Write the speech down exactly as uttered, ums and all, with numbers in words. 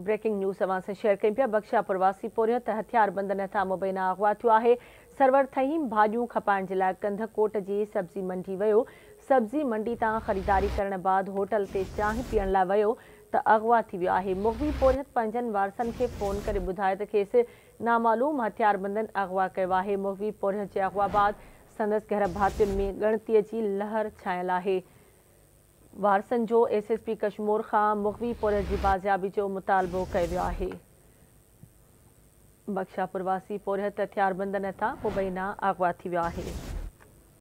Breaking news अवां से share कयूं पिया। बख्शा प्रवासी पोरियो त हथियारबंदन हथां मुबैना अगवा थियो आहे। सरवर थहीम भाॼियूं खपाइण जे लाइ कंधकोट जी सब्जी मंडी वियो। सब्जी मंडी तां ख़रीदारी करण बाद होटल ते चांहि पीअण लाइ वियो त अगवा थी वियो आहे। मुखबी पोरियत पंजनि वारसनि खे फ़ोन करे ॿुधायो त खेसि नामालूम हथियारबंदन अगवा कयो आहे। मुखबी पोरियत जे अगवा बाद संदसि घर भातियुनि में ॻणतीअ जी लहर छायल आहे। वारसन जो S S P Kashmir Khan मुखबी पोरियत जी बाज़ियाबी जो मुतालबो कयो वियो आहे। बख्शा प्रवासी पोरियत हथियारबंदन हथां मुबैना अगवा थी वियो आहे।